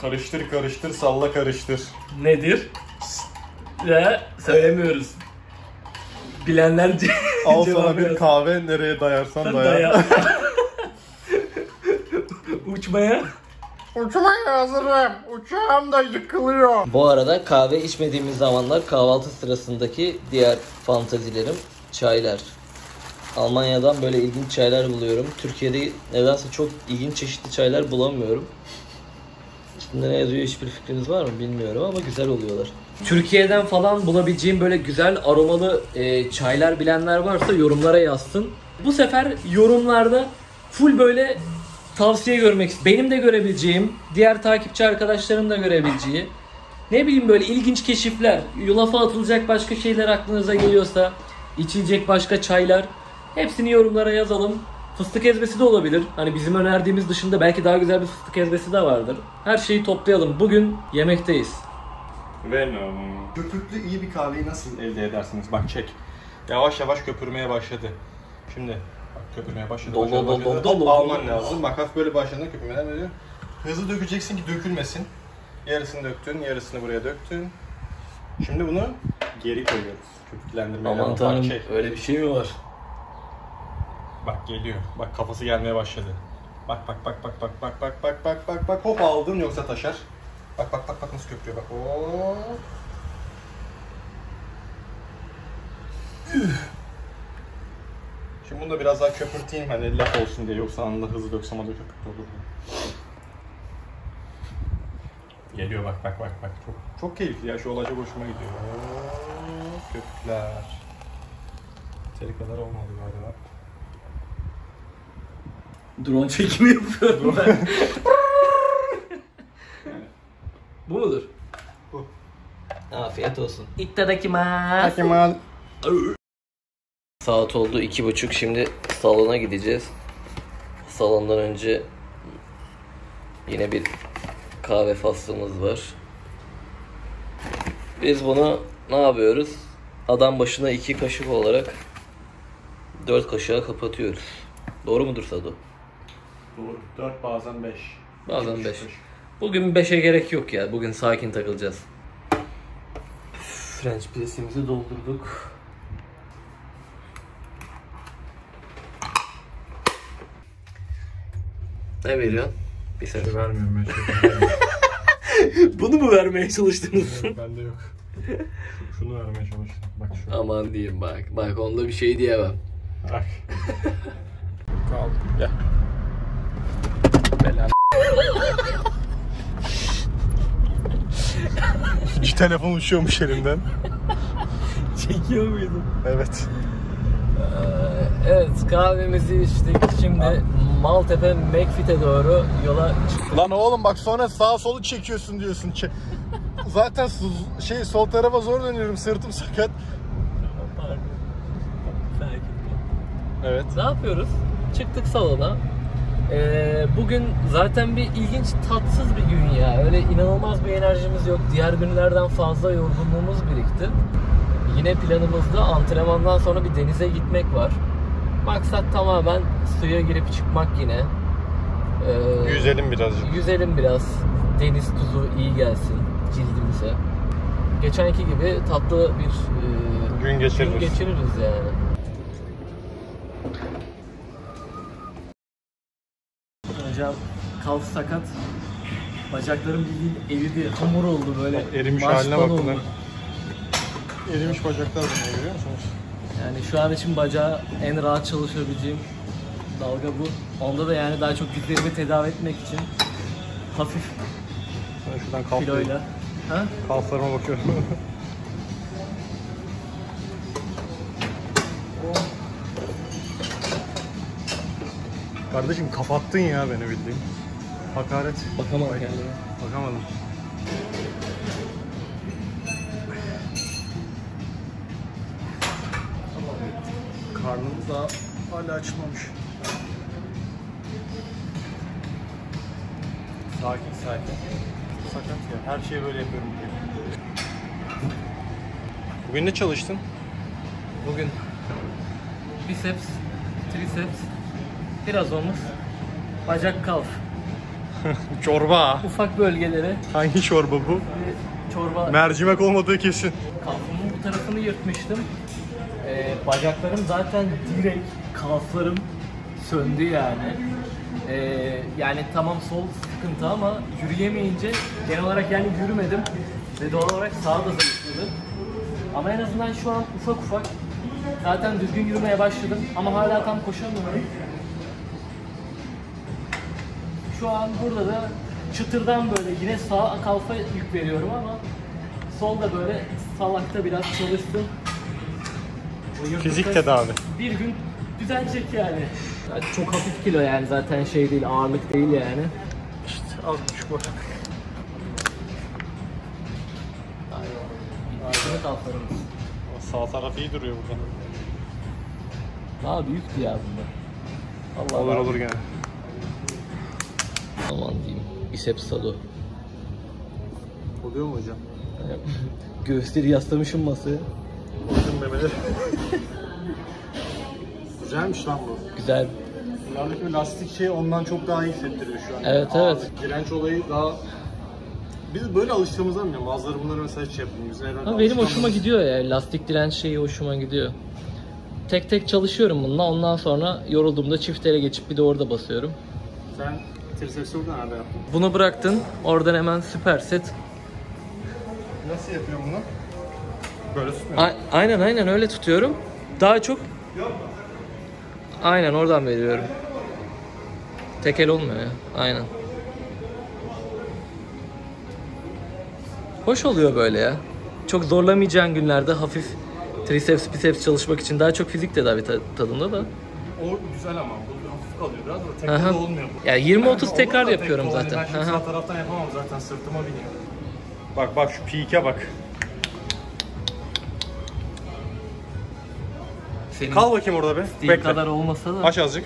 Karıştır karıştır salla karıştır. Nedir? Ve söylemiyoruz. Bilenler al sana bir kahve, nereye dayarsan daya. Uçmaya. Uçmaya hazırım. Uçağım da yıkılıyor. Bu arada kahve içmediğimiz zamanlar kahvaltı sırasındaki diğer fantazilerim çaylar. Almanya'dan böyle ilginç çaylar buluyorum. Türkiye'de nedense çok ilginç çeşitli çaylar bulamıyorum. Ne yazıyor hiçbir fikriniz var mı bilmiyorum ama güzel oluyorlar. Türkiye'den falan bulabileceğim böyle güzel aromalı çaylar bilenler varsa yorumlara yazsın. Bu sefer yorumlarda full böyle tavsiye görmek istiyorum. Benim de görebileceğim, diğer takipçi arkadaşlarım da görebileceği. Ne bileyim böyle ilginç keşifler, yulafa atılacak başka şeyler aklınıza geliyorsa, içilecek başka çaylar. Hepsini yorumlara yazalım. Fıstık ezmesi de olabilir. Hani bizim önerdiğimiz dışında belki daha güzel bir fıstık ezmesi de vardır. Her şeyi toplayalım. Bugün yemekteyiz. Venom. Köpüklü iyi bir kahveyi nasıl elde edersiniz? Bak çek. Yavaş yavaş köpürmeye başladı. Şimdi bak köpürmeye başladı. Dolu alman lazım. Bak hafif böyle başladığında köpürmeden böyle hızlı dökeceksin ki dökülmesin. Yarısını döktün, yarısını buraya döktün. Şimdi bunu geri koyuyoruz. Köpüklendirmeye. Aman tanrım, öyle bir şey mi var? Bak geliyor. Bak kafası gelmeye başladı. Bak hop aldın yoksa taşar. Bak nasıl köpürüyor bak. Oo. Şimdi bunu da biraz daha köpürteyim hani laf olsun diye, yoksa anında hızlı döksem o da köpüklü olur. Geliyor bak çok keyifli ya, şu olay çok hoşuma gidiyor. Oo, köpükler. Yeteri kadar olmadı galiba. Drone çekimi yapıyorum ben. Bu mudur? Bu. Afiyet olsun. İttadakimasu. Dakimasu. Saat oldu 2.30, şimdi salona gideceğiz. Salondan önce yine bir kahve faslımız var. Biz bunu ne yapıyoruz? Adam başına 2 kaşık olarak 4 kaşığa kapatıyoruz. Doğru mudur Sado? Doğru. 4 bazen 5. Bazen 5. Bugün 5'e gerek yok ya. Bugün sakin takılacağız. French press'imizi doldurduk. Ne veriyorsun? Bir saniye. Vermiyorum ben. Bunu mu vermeye çalıştınız? Evet, bende yok. Şunu vermeye çalıştım. Bak şu. Aman diyeyim bak. Bak onda bir şey diyemem. Bak. Kaldı. Gel. Belan. İki telefon uçuyormuş elimden. Çekiyor muydun? Evet. Evet, kahvemizi içtik. Şimdi Maltepe McFit'e doğru yola çıktık. Lan oğlum bak, sonra sağa solu çekiyorsun diyorsun. Zaten sol tarafa zor dönüyorum, sırtım sakat. Pardon. Sakin. Evet. Ne yapıyoruz? Çıktık salona. Bugün zaten bir ilginç, tatsız bir gün ya. Öyle inanılmaz bir enerjimiz yok. Diğer günlerden fazla yorgunluğumuz birikti. Yine planımızda antrenmandan sonra bir denize gitmek var. Maksat tamamen suya girip çıkmak yine. Yüzelim birazcık. Yüzelim biraz. Deniz tuzu iyi gelsin cildimize. Geçenki gibi tatlı bir gün geçiririz yani. Hocam kalça sakat. Bacaklarım bildiğin eridi, hamur oldu böyle. Erimiş haline bak bunlar. Erimiş bacaklar bunu, görüyor musunuz? Yani şu an için bacağı en rahat çalışabileceğim dalga bu. Onda da yani daha çok dizlerimi tedavi etmek için hafif kiloyla. Kalflarıma bakıyorum. Kardeşim kapattın ya beni bildiğin. Hakaret. Bakamadım yani. Bakamadım. Karnım daha hala açılmamış. Sakin sakin. Sakat ya. Her şeyi böyle yapıyorum. Bugün ne çalıştın? Bugün biceps, triceps, biraz omuz, bacak, kalf. Çorba. Ufak bölgeleri. Hangi çorba bu? Çorba. Mercimek olmadığı kesin. Kalfımın bu tarafını yırtmıştım. Bacaklarım zaten direkt, kalflarım söndü yani. Yani tamam sol sıkıntı ama yürüyemeyince genel olarak yani yürümedim ve doğal olarak sağa da zayıfladım. Ama en azından şu an ufak ufak zaten düzgün yürümeye başladım ama hala tam koşamıyorum. Şu an burada da çıtırdan böyle yine sağa kalfa yük veriyorum ama sol da böyle salakta biraz çalıştım. Fizik tedavi. Bir gün düzelecek yani. Çok hafif kilo yani, zaten şey değil, ağırlık değil yani. İşte az buçuk var. Sağ taraf iyi duruyor burada. Daha büyüktü ya bunda. Allah olur gene. Aman diyeyim. Biceps Sado. Oluyor mu hocam? Göğüsleri yaslamışım masaya. Memeleri. Güzelmiş lan bu. Güzel. Bunlardaki bir lastik şey ondan çok daha iyi hissettiriyor şu an. Evet yani evet. Direnç olayı daha... Biz böyle alıştığımızdan bilmiyorum. Bazıları bunları mesela hiç yapmıyoruz. Benim hoşuma gidiyor ya. Lastik direnç şeyi hoşuma gidiyor. Tek tek çalışıyorum bununla. Ondan sonra yorulduğumda çiftele geçip bir de orada basıyorum. Sen tricepsi burada nerede yaptın? Bunu bıraktın. Oradan hemen süperset. Nasıl yapıyorum bunu? Böyle tutmuyorum. Aynen aynen öyle tutuyorum. Daha çok aynen oradan veriyorum. Tek el olmuyor ya. Aynen. Hoş oluyor böyle ya. Çok zorlamayacağın günlerde hafif triceps, biceps çalışmak için daha çok fizik tedavi tadında da. O güzel ama bu hafif kalıyor biraz da tek el olmuyor. Yani 20-30 tekrar yapıyorum zaten. Ben şimdi sağ taraftan yapamam zaten, sırtıma biniyor. Bak bak şu peak'e bak. Senin kal bakayım orada be. Bekle. Kadar olmasa da. Aç azıcık.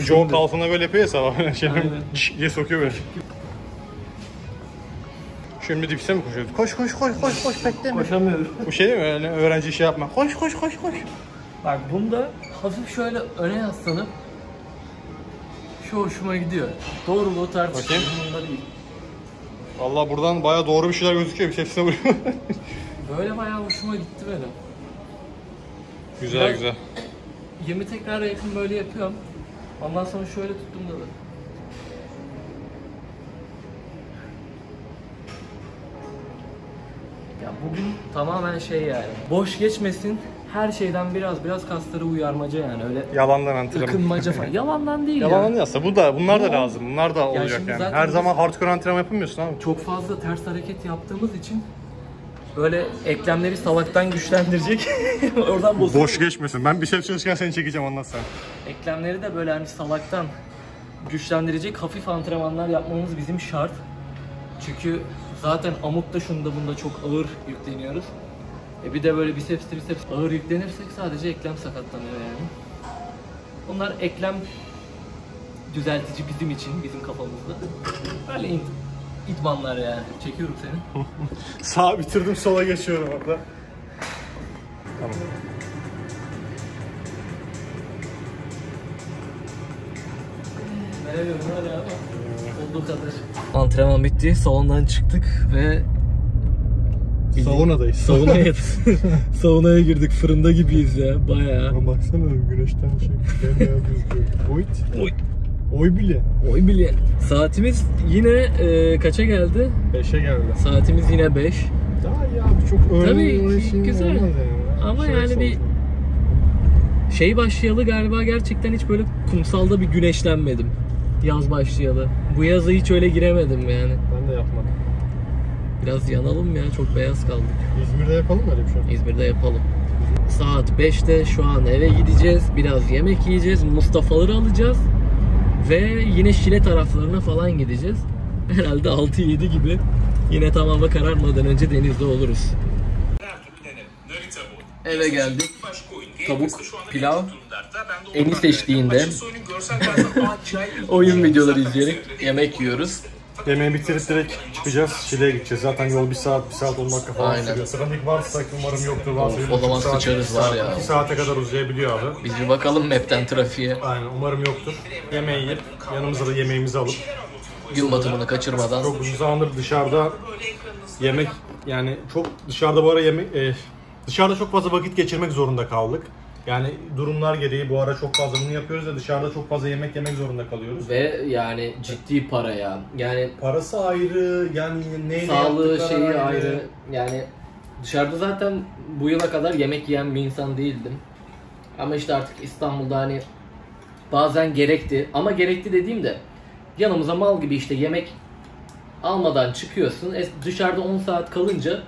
John kalfına böyle yapıyor ya sabah. Diye sokuyor böyle. Şimdi dipse mi koşuyordu? Koş koş koş koş koş, bekleme. Koşamıyorum. Bu şey değil mi? Öyle öğrenci şey yapma. Koş koş koş koş. Bak bunda hafif şöyle öne yaslanıp şu hoşuma gidiyor. Doğruluğu tartışılmında değil. Vallahi buradan bayağı doğru bir şeyler gözüküyor. Hepsine vuruyor. Böyle bayağı hoşuma gitti benim. Güzel ben güzel. 20 tekrar yakın böyle yapıyorum. Ondan sonra şöyle tuttum da. Ya bugün tamamen şey yani. Boş geçmesin. her şeyden biraz kasları uyarmaca yani öyle. Yalandan antrenman. Yakınmaca falan. Yalandan değil. Yalandan yani. Bunlar da lazım. Bunlar da olacak yani. Her zaman hardcore antrenman yapamıyorsun abi. Çok fazla ters hareket yaptığımız için böyle eklemleri salaktan güçlendirecek. Oradan bozuyor. Boş geçmesin. Ben bir şey çalışırken seni çekeceğim, anlat sen. Eklemleri de böyle hani salaktan güçlendirecek hafif antrenmanlar yapmamız bizim şart. Çünkü zaten amutta şunda bunda çok ağır yükleniyoruz. Bir de böyle biceps triceps ağır yüklenirsek sadece eklem sakatlanıyor yani. Onlar eklem düzeltici bizim için, bizim kafamızda. Böyle idmanlar yani. Çekiyorum seni. Sağa bitirdim, sola geçiyorum orada. Tamam. Merhaba, merhaba. Olduğu kadar. Antrenman bitti, salondan çıktık ve saunadayız. Saunaya girdik. Fırında gibiyiz ya. Bayağı. Ama baksana güneşten şey. Oy bile. Saatimiz yine kaça geldi? 5'e geldi. Saatimiz yine 5. Daha iyi abi, çok öğrenme şeyim güzel. Yani. Ama şey yani bir şey başlayalı galiba gerçekten hiç böyle kumsalda bir güneşlenmedim. Yaz başlayalı. Bu yazı hiç öyle giremedim yani. Ben de yapmadım. Biraz yanalım ya, çok beyaz kaldık. İzmir'de yapalım öyle bir şey. İzmir'de yapalım. Saat 5'te şu an eve gideceğiz. Biraz yemek yiyeceğiz. Mustafa'ları alacağız. Ve yine Şile taraflarına falan gideceğiz. Herhalde 6-7 gibi yine tam hava kararmadan önce denizde oluruz. Eve geldik. Tavuk, pilav, enişte eşliğinde oyun videoları izleyerek yemek yiyoruz. Yemeği bitirip direkt çıkacağız, Şile'ye gideceğiz. Zaten yol 1 saat 1 saat 10 dakika falan sürüyor. Trafik varsa, umarım yoktur. O zaman sıçarız var ya. 2 saate kadar uzayabiliyor abi. Biz bir bakalım map'ten trafiğe. Aynen, umarım yoktur. Yemeği yiyip, yanımıza da yemeğimizi alıp gün batımını kaçırmadan. Çok uzun zamandır dışarıda yemek, yani çok dışarıda bu ara yemek, dışarıda çok fazla vakit geçirmek zorunda kaldık. Yani durumlar gereği bu ara çok fazla bunu yapıyoruz da dışarıda çok fazla yemek zorunda kalıyoruz. Ve yani ciddi para ya. Yani parası ayrı, yani neyle sağlığı şeyi ayrı. Yani dışarıda zaten bu yıla kadar yemek yiyen bir insan değildim. Ama işte artık İstanbul'da hani bazen gerekti. Ama gerekti dediğimde yanımıza mal gibi işte yemek almadan çıkıyorsun. Dışarıda 10 saat kalınca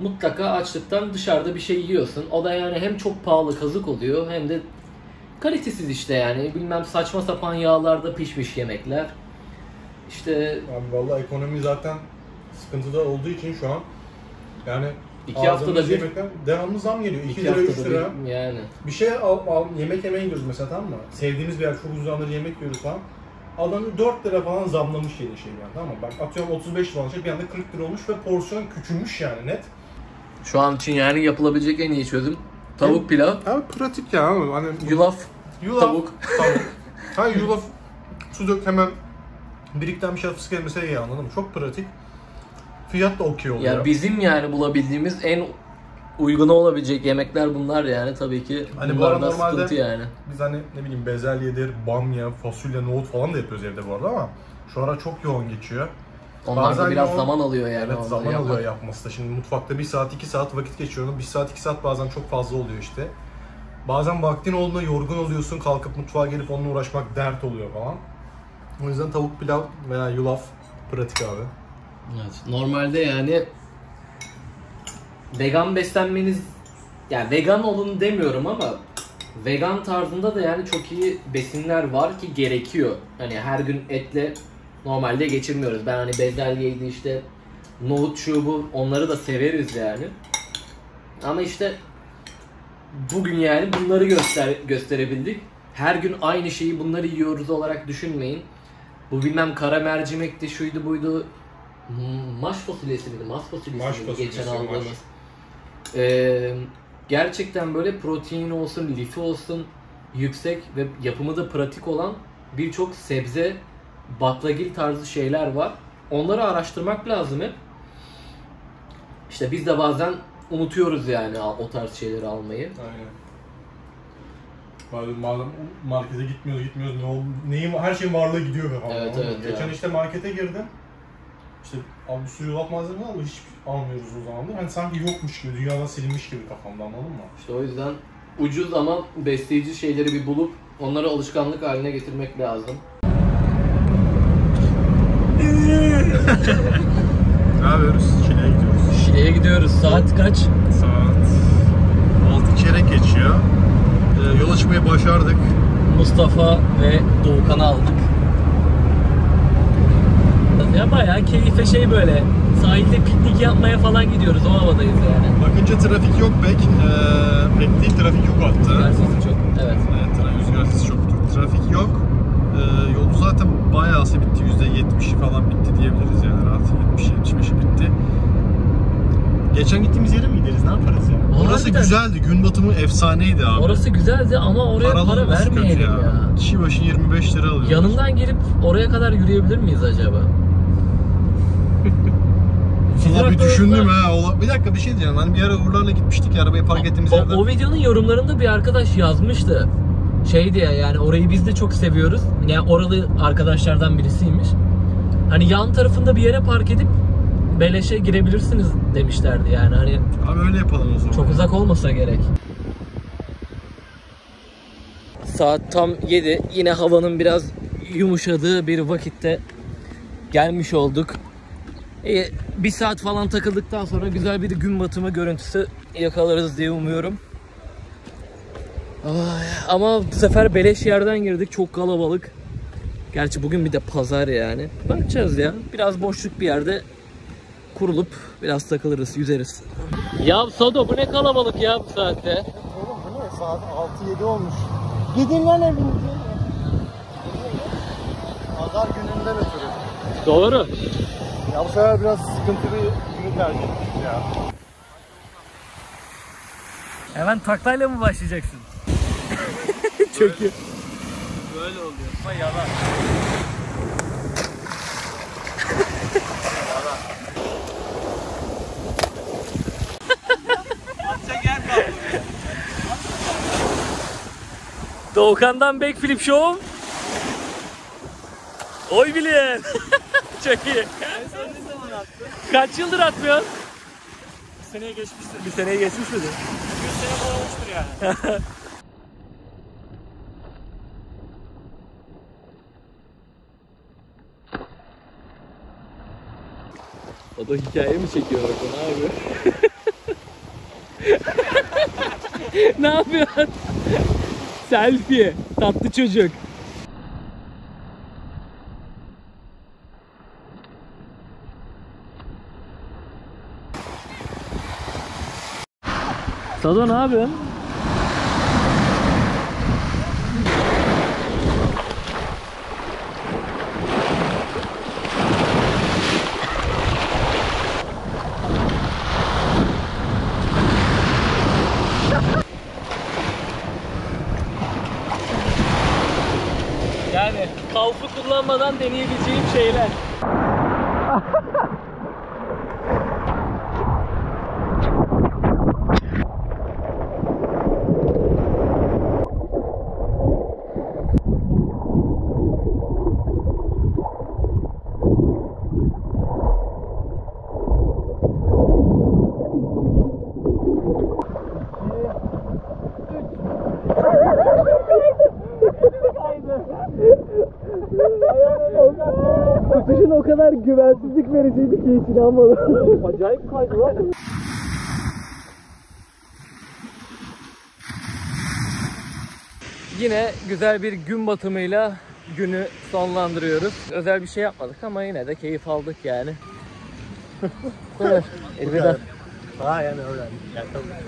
mutlaka açlıktan dışarıda bir şey yiyorsun. O da yani hem çok pahalı kazık oluyor hem de kalitesiz işte yani. Bilmem saçma sapan yağlarda pişmiş yemekler. İşte... Abi vallahi ekonomi zaten sıkıntıda olduğu için şu an yani... 2 haftada bir devamlı zam geliyor. 2 lira 3 lira. Yani. Bir şey al yemek yemeye gidiyoruz mesela, tamam mı? Sevdiğimiz bir yer, çok uzandır yemek yiyoruz falan. Adamı 4 lira falan zamlamış yeni şey yani, tamam mı? Bak atıyorum 35 lira olacak, bir anda 40 lira olmuş ve porsiyon küçülmüş yani net. Şu an için yani yapılabilecek en iyi çözüm tavuk pilav. Abi pratik ya. Hani yulaf tavuk. Hayır, yulaf su dök, hemen biriklenmiş hafif gelmese iyi, anladın mı? Çok pratik. Fiyat da okey oluyor. Ya bizim yani bulabildiğimiz en uyguna olabilecek yemekler bunlar yani, tabii ki. Hani bunlar da sıkıntı yani. Biz hani ne bileyim bezelyedir, bamya, fasulye, nohut falan da yapıyoruz evde bu arada ama şu ara çok yoğun geçiyor. Onlar da biraz zaman alıyor yani. Evet, zaman alıyor yapması da. Şimdi mutfakta 1 saat 2 saat vakit geçiyor. 1 saat 2 saat bazen çok fazla oluyor işte. Bazen vaktin olduğunda yorgun oluyorsun, kalkıp mutfağa gelip onunla uğraşmak dert oluyor falan. O yüzden tavuk pilav veya yulaf pratik abi. Evet, normalde yani vegan beslenmeniz, yani vegan olun demiyorum ama vegan tarzında da yani çok iyi besinler var ki gerekiyor. Hani her gün etle normalde geçirmiyoruz. Ben hani bezelyeydi işte, nohut çubuğu, onları da severiz yani. Ama işte bugün yani bunları gösterebildik. Her gün aynı şeyi bunları yiyoruz olarak düşünmeyin. Bu bilmem kara mercimekti, şuydu buydu. Maş fasulyesi miydi? Maş fasulyesi geçen aldığımız. Gerçekten böyle protein olsun, lifi olsun yüksek ve yapımı da pratik olan birçok sebze, baklagil tarzı şeyler var. Onları araştırmak lazım hep. İşte biz de bazen unutuyoruz yani o tarz şeyleri almayı. Aynen. Bazen markete gitmiyoruz, ne oldu? Her şeyin varlığı gidiyor. Evet, evet. Geçen işte markete girdim. İşte abi bir sürü yulaf malzeme var ama hiç almıyoruz o zaman. Hani sanki yokmuş gibi, dünyadan silinmiş gibi kafamda, anladın mı? İşte o yüzden ucuz ama besleyici şeyleri bir bulup onları alışkanlık haline getirmek lazım. Ne yapıyoruz? Şile'ye gidiyoruz. Şile'ye gidiyoruz. Saat kaç? Saat 6 çeyrek geçiyor. Yola çıkmayı başardık. Mustafa ve Doğukan'ı aldık. Ya bayağı keyifli şey böyle. Sahilde piknik yapmaya falan gidiyoruz. O havadayız yani. Bakınca trafik yok pek. Pek değil, trafik yok hatta. Rüzgar sesi çok. Evet. Rüzgar sesi çok. Trafik yok. Yolu zaten bayağı bitti. %70'i falan bitti diyebiliriz yani. Rahat 70-75'i bitti. Geçen gittiğimiz yere mi gideriz? Ne yaparız ya? Orası güzeldi. Gün batımı efsaneydi abi. Orası güzeldi ama oraya para vermeyelim ya. Kişi başı 25 lira alıyor. Yanından girip oraya kadar yürüyebilir miyiz acaba? Valla bir düşündüm ha. Bir dakika, bir şey diyeceğim. Hani bir ara Uğurlar'la gitmiştik ya, arabayı park ettiğimiz yerden. O videonun yorumlarında bir arkadaş yazmıştı. Şey diye yani, orayı biz de çok seviyoruz. Yani oralı arkadaşlardan birisiymiş. Hani yan tarafında bir yere park edip beleşe girebilirsiniz demişlerdi yani hani. Abi öyle yapalım o zaman. Çok uzak olmasa gerek. Saat tam 7. Yine havanın biraz yumuşadığı bir vakitte gelmiş olduk. Bir saat falan takıldıktan sonra güzel bir gün batımı görüntüsü yakalarız diye umuyorum. Ama bu sefer beleş yerden girdik. Çok kalabalık. Gerçi bugün bir de pazar yani. Bakacağız ya. Biraz boşluk bir yerde kurulup biraz takılırız, yüzeriz. Ya Sado, bu ne kalabalık ya bu saatte. Evet, oğlum bu ne? Saat 6-7 olmuş. Gidin lan evinize. Pazar gününden ötürü. Doğru. Ya bu sefer biraz sıkıntılı günü tercih ettik ya. Hemen taklayla mı başlayacaksın? Çok iyi. Böyle oluyor. Ama yalan. Yalan. Atacak yer kaldı. Doğukan'dan backflip show. Oy bilin. Çok iyi. Sen ne zaman attın? Kaç yıldır atmıyorsun? Bir seneye geçmiştir. Bir seneye geçmiş midir? 100 sene olmuştur yani. O da hikaye mi çekiyor bak, o ne yapıyor? Ne yapıyorsun? Selfie, tatlı çocuk. Sado ne yapıyorsun? Yani kalfı kullanmadan deneyebileceğim şeyler. Tutuşun o kadar güvensizlik vericiydi ki hiç inanmadım. Acayip kaydı lan. Yine güzel bir gün batımıyla günü sonlandırıyoruz. Özel bir şey yapmadık ama yine de keyif aldık yani. Elveda. Ha yani öyle.